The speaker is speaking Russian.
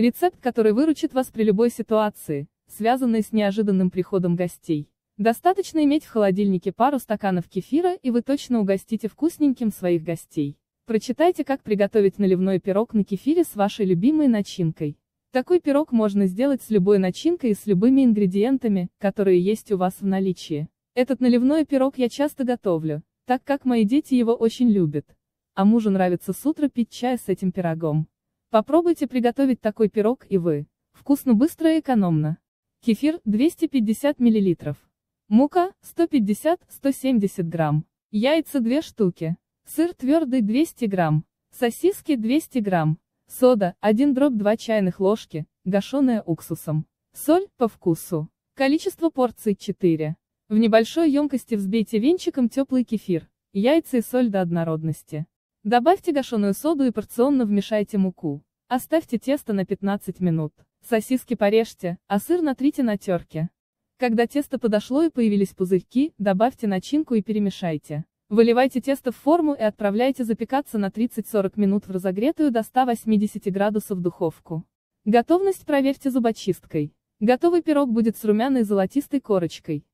Рецепт, который выручит вас при любой ситуации, связанной с неожиданным приходом гостей. Достаточно иметь в холодильнике пару стаканов кефира, и вы точно угостите вкусненьким своих гостей. Прочитайте, как приготовить наливной пирог на кефире с вашей любимой начинкой. Такой пирог можно сделать с любой начинкой и с любыми ингредиентами, которые есть у вас в наличии. Этот наливной пирог я часто готовлю, так как мои дети его очень любят. А мужу нравится с утра пить чай с этим пирогом. Попробуйте приготовить такой пирог и вы. Вкусно, быстро и экономно. Кефир – 250 мл. Мука – 150-170 грамм. Яйца – 2 штуки. Сыр твердый – 200 грамм. Сосиски – 200 грамм. Сода – 1/2 чайных ложки, гашеная уксусом. Соль – по вкусу. Количество порций – 4. В небольшой емкости взбейте венчиком теплый кефир, яйца и соль до однородности. Добавьте гашеную соду и порционно вмешайте муку. Оставьте тесто на 15 минут. Сосиски порежьте, а сыр натрите на терке. Когда тесто подошло и появились пузырьки, добавьте начинку и перемешайте. Выливайте тесто в форму и отправляйте запекаться на 30-40 минут в разогретую до 180 градусов духовку. Готовность проверьте зубочисткой. Готовый пирог будет с румяной золотистой корочкой.